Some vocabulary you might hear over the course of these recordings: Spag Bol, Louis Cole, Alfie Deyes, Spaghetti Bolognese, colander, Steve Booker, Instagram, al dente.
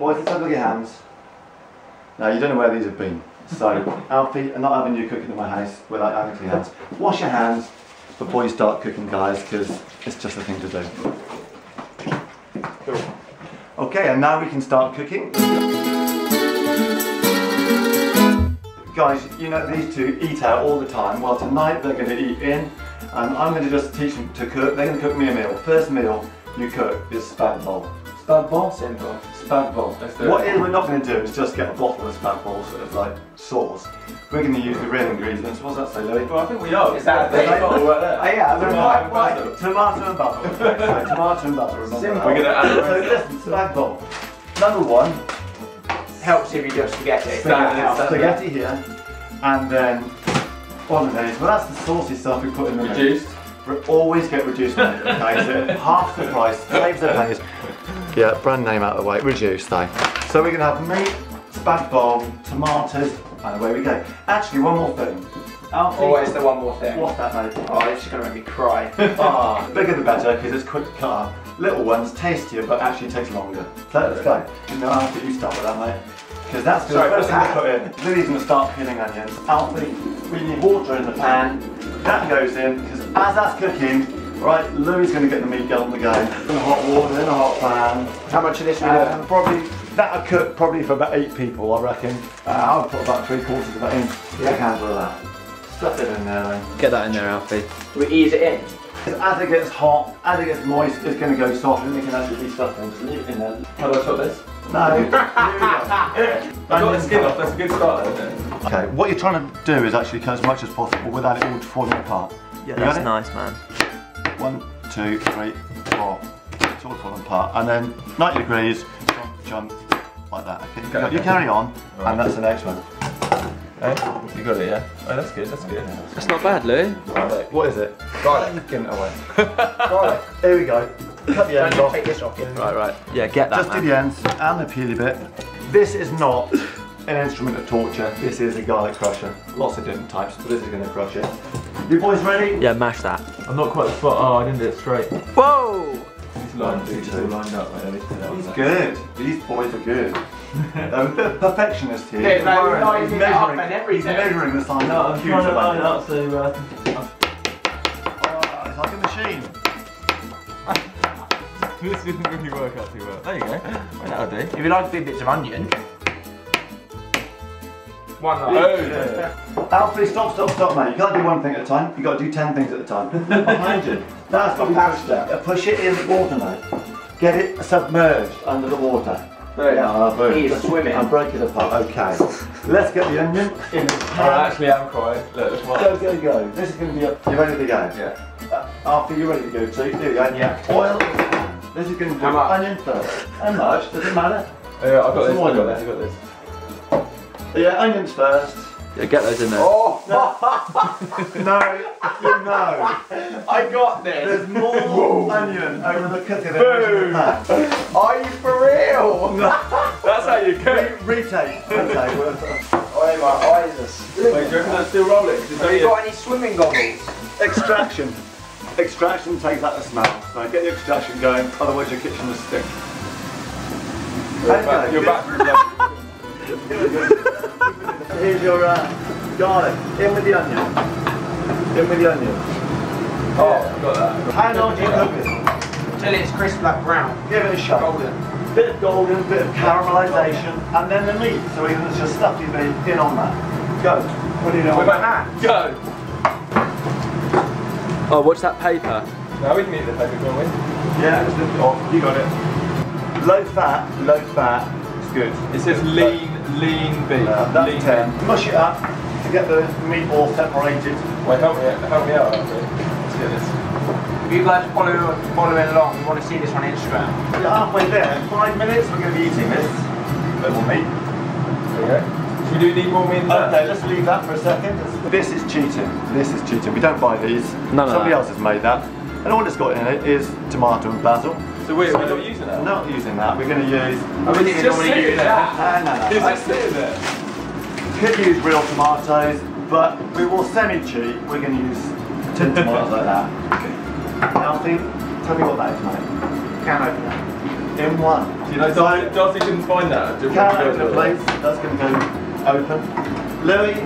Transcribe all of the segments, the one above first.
Boys, let's have a look at your hands. Now, you don't know where these have been. So, Alfie, I'm not having you cooking at my house without having clean hands. Wash your hands before you start cooking, guys, because it's just the thing to do. Cool. Okay, and now we can start cooking. Guys, you know these two eat out all the time. Well, tonight they're going to eat in, and I'm going to just teach them to cook. They're going to cook me a meal. First meal you cook is Spag Bol. Spag Bol? Simple. Spag Bol. What we're not going to do is just get a bottle of Spag Bol, sort of like sauce. We're going to use the real ingredients. What's that say, Louis? Well, I think we are. Is that a bottle right there? Yeah, right. Tomato and butter. Sorry, tomato and butter. Simple. We're going to add so listen, Spag Bol. Number one. Helps if you do spaghetti. Spaghetti here, and then bolognese. Well, that's the saucy stuff we put in the menu. Reduced. Always get reduced on it, okay? So half the price, saves the pennies. Yeah, brand name out of the way, reduced though. So we're going to have meat, Spag Bol, tomatoes, and away we go. Actually, one more thing. Alfie, always the one more thing. What's that, mate? Oh, it's just going to make me cry. Oh, bigger the better, because it's quick to cut up. Little ones, tastier, but actually takes longer. So let's go. No, Alfie, you start with that, mate. Because that's the first thing we put in. Lily's going to start peeling onions. Alfie, we need water in the pan. That goes in, because as that's cooking, right, Louie's going to get the meat on the go. In the hot water, in the hot pan. How much of this we have? Probably, that'll cook probably for about 8 people, I reckon. I'll put about 3/4 of that in. Yeah, I can handle that. Stuff it in there then. Get that in there, Alfie. We ease it in. As it gets hot, as it gets moist, it's going to go soft and it can actually be stuffed in. Just leave it in there. How do I put this? No. Here we go. I got the skin off, that's a good start, isn't it? Okay, what you're trying to do is actually cut as much as possible without it all falling apart. Yeah, that's nice, man. 1, 2, 3, 4. It's all falling apart. And then 90 degrees, jump, like that. Okay, you carry on, and that's the next one. Eh? You got it, yeah? Oh, that's good, that's good. That's not bad, Lou. Right. What is it? Garlic. Give it away. Garlic. Here we go. Cut the ends off. Take this off. Right, right. Yeah, get that, just do the ends and the peely bit. This is not an instrument of torture. This is a garlic crusher. Lots of different types, but this is going to crush it. You boys ready? Yeah, mash that. I'm not quite spot. Oh, I didn't do it straight. Whoa! These lines are lined up, mate. He's good. These boys are good. I'm a bit of perfectionist here. Yeah, no, we're not even measuring the size of the huge amount. It's like a machine. This didn't really work out too well. There you go. Well, that'll do. If you like big bits of onion. One yeah. Alfie, stop, mate. You can't do one thing at a time. You've got to do 10 things at a time. Behind you. That's what we push that. Push it in the water, now. Get it submerged under the water. Yeah, he's swimming. I'm breaking it apart. Okay. Let's get the onion in the pan. Oh, actually, I'm quite. Look, go. This is going to be up. You ready to go? Yeah. After you're ready to go, too. Here we go. Yeah. Oil. This is going to be onion first. How much? Does it matter? Yeah, I've got this. I've got this. Yeah, onions first. Yeah, get those in there. Oh! No, no. I got this. There's more onion over the cooker than that. Are you for real? No. That's how you cook. Retake. Oh, my eyes are slipping. Wait, do you reckon that's still rolling? Have you got any swimming goggles? Extraction. Extraction takes out the smell. So get the extraction going, otherwise your kitchen will stink. You're back. Here's your garlic. In with the onion. In with the onion. Oh, yeah, got that. How long do you cook it? Till it's crisp like brown. Give it a shot. Golden. Bit of golden, bit of caramelisation, and then the meat. So we're going to just stuff your meat in on that. Go. Put it on. With my hand. Go. Oh, what's that paper? No, we can eat the paper, can't we? Yeah, it's off. You got it. Low fat. Low fat. It's good. It says lean. Lean beef. That's lean 10. Beef. Mush it up to get the meat all separated. Wait, help me out. Let's get this. If you guys follow it along, you want to see this on Instagram. We're halfway there. In 5 minutes, we're going to be eating this. Little meat. There you go. We do need more meat. Okay, let's leave that for a second. This is cheating. This is cheating. We don't buy these. No, somebody else has made that. And all it's got in it is tomato and basil. So we're not using that? We're not using that. We're going to use... It's just sitting there. It's just sitting there. Could use real tomatoes, but we will semi-cheat. We're going to use tin tomatoes like that. Alfie, tell me what that is, mate. Can opener. in one. Do you know Darcy couldn't find that? Can open it, please. That's going to go open. Louis.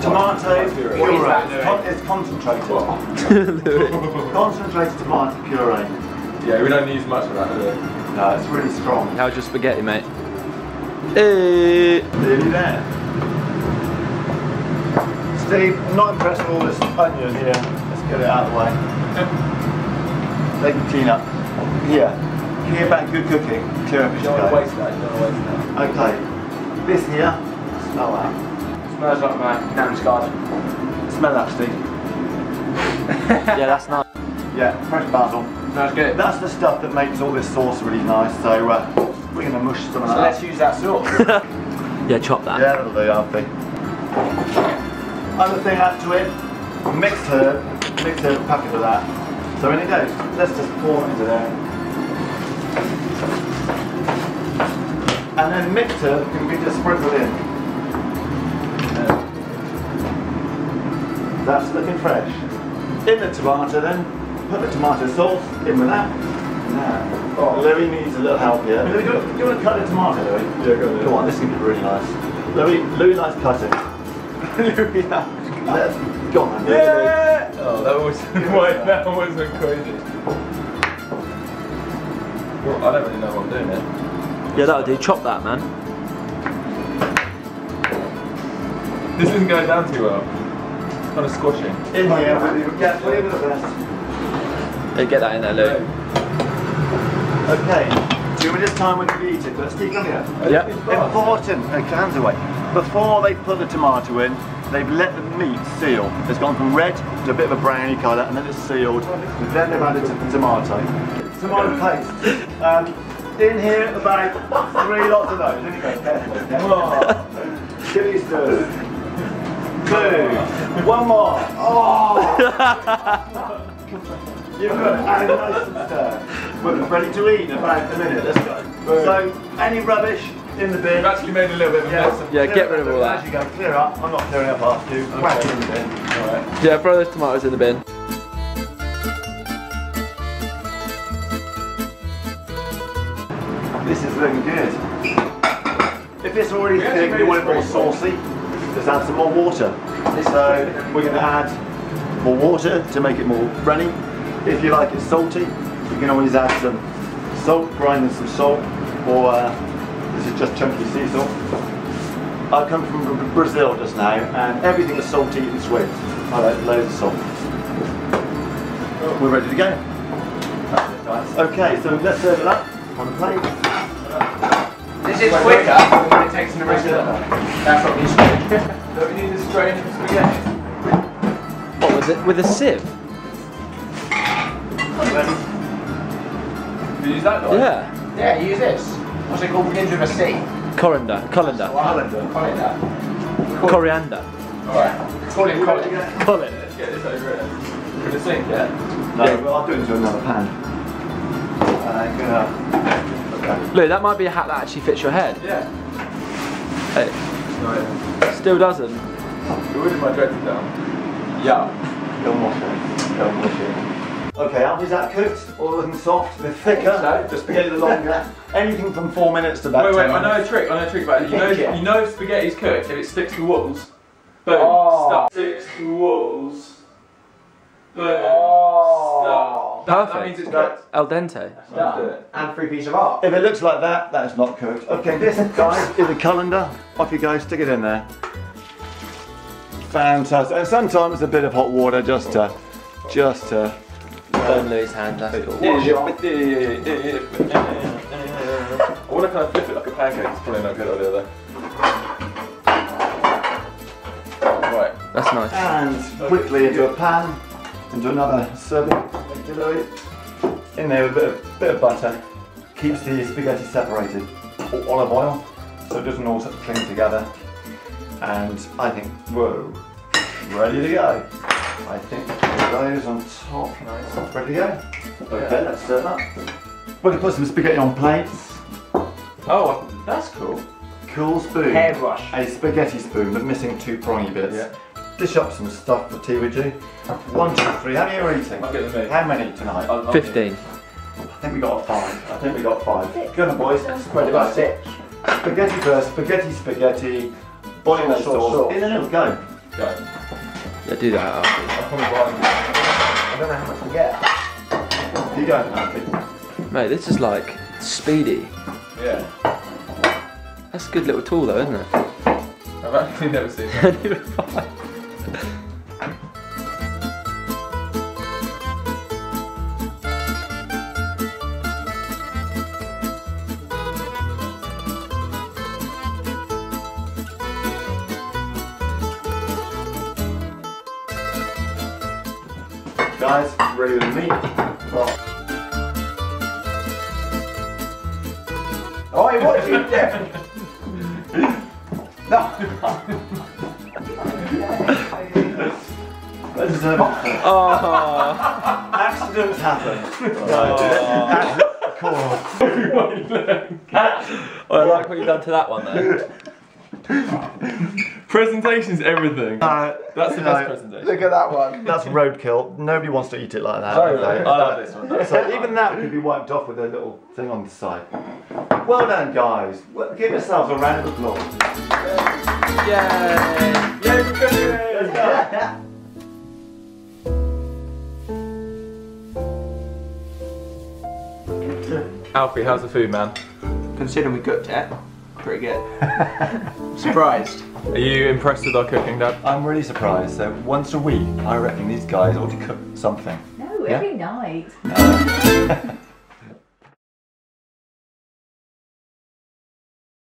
Tomato puree. It's concentrated. Concentrated tomato puree. Yeah, we don't use much of that, do we? No, it's really strong. How's your spaghetti, mate? Hey. Nearly there. Steve, I'm not impressed with all this onion here. Let's get it out of the way. They can clean up. Yeah. Hear about good cooking. Clear up. You don't want to waste that. Okay. This here, smell out. Smells like my nan's garden. Smell that, Steve. Yeah, that's nice. Yeah, fresh basil. Smells good. That's the stuff that makes all this sauce really nice, so we're going to mush some of that. So let's use that sauce. Yeah, chop that. Yeah, that'll do, Alfie. Other thing add to it, mixed herb packet of that. So in it goes. Let's just pour it into there. And then mixed herb can be just sprinkled in. That's looking fresh. In the tomato then, put the tomato sauce in with that. Now, oh, Louis needs a little help here. Louis, do you want to cut the tomato, Louis? Yeah, go on. Come on, this is going to be really nice. Louis likes cutting. Louis, yeah. Go on, Louis. Yeah! Oh, that wasn't crazy. Well, I don't really know what I'm doing here. Yeah, that'll do. Chop that, man. This isn't going down too well. Kind of squashing. In here, get whatever the best. Hey, get that in there, Lou. Okay, 2 minutes time when you eat it, let's keep going here. Yep. Important, hands away. Before they put the tomato in, they've let the meat seal. It's gone from red to a bit of a browny colour and then it's sealed. And then they've added the tomato. Tomato paste. In here, about 3 lots of those. There you go, careful. Give these to us. 2, 1 more. Oh! You've got it nice and stir. We're ready to eat in about a minute. Let's go. Boom. So, any rubbish in the bin? We've actually made a little bit of a mess. Yeah, get rid of all that. As you go, clear up. I'm not clearing up after you. Okay. Whack it in the bin. All right. Yeah, throw those tomatoes in the bin. This is looking good. If it's already thick, you want it more saucy. Let's add some more water. So we're going to add more water to make it more runny. If you like it salty, you can always add some salt, grinding some salt, or this is just chunky sea salt. I come from Brazil just now, and everything is salty and sweet. I like loads of salt. We're ready to go. Okay, so let's serve it up on the plate. This is quicker. Takes an original. That's what we need. Don't we need a strain of spaghetti? What was it? With a sieve? You use that, though? Yeah. Yeah, use this. What's it called? Begins with a C. Colander. Colander. Coriander. Alright. Call it colander. Call it. Let's get this over here. With a sink, yeah? No, yeah. Well, I'll do it into another pan. Okay. Lou, that might be a hat that actually fits your head. Yeah. Hey. Right. Still doesn't. You're wouldn't my dreadful down. Yeah. Don't wash it. Don't wash it. Okay, Alfie, is that cooked? All looking soft? The thicker? No, just spaghetti longer. Anything from 4 minutes to about 10 minutes. I know a trick about it. You know if spaghetti's cooked, if it sticks to walls, boom, stuck. Sticks to walls, boom, stuck. Perfect. That means it's cooked. Al dente. And free piece of art. If it looks like that, that is not cooked. Okay, this guys is a colander. Off you go, stick it in there. Fantastic. And sometimes a bit of hot water just to burn Louis' hand. That's cool. I want to kind of flip it like a pancake. It's probably not a good idea though. Right. That's nice. And quickly into a pan, into another serving. In there with a bit of butter, keeps the spaghetti separated, or olive oil, so it doesn't all cling together. And I think, whoa, ready to go. I think those on top, nice, ready to go. Okay, let's stir that. We're gonna put some spaghetti on plates. Oh, that's cool. Cool spoon. Hairbrush. A spaghetti spoon, but missing 2 prongy bits. Yeah. Dish up some stuff for tea with you. 1, 2, 3. How many are you eating? How many tonight? 15. I think we got a five. I think we got five. Six. Go on, boys. Spread it out. Six. Spaghetti first. Spaghetti. Boiling the sauce. In the middle. Go. Go. Yeah, do that. I don't know how much we get. You don't, Alfie. Mate, this is like speedy. Yeah. That's a good little tool, though, isn't it? I've actually never seen that. Guys, ready with the meat. Oh, oh what did you do? No! Let's deserve it. Oh. Accidents happen. Oh. I like what you've done to that one there. Presentation's everything. That's the best presentation. Look at that one. That's roadkill. Nobody wants to eat it like that. Totally. I love this one. So even that could be wiped off with a little thing on the side. Well done, guys. Give yourselves a round of applause. Yay! Yay! Let's go. Alfie, how's the food, man? Considering we cooked it, pretty good. Surprised. Are you impressed with our cooking, Dad? I'm really surprised. So once a week, I reckon these guys ought to cook something. No, every night.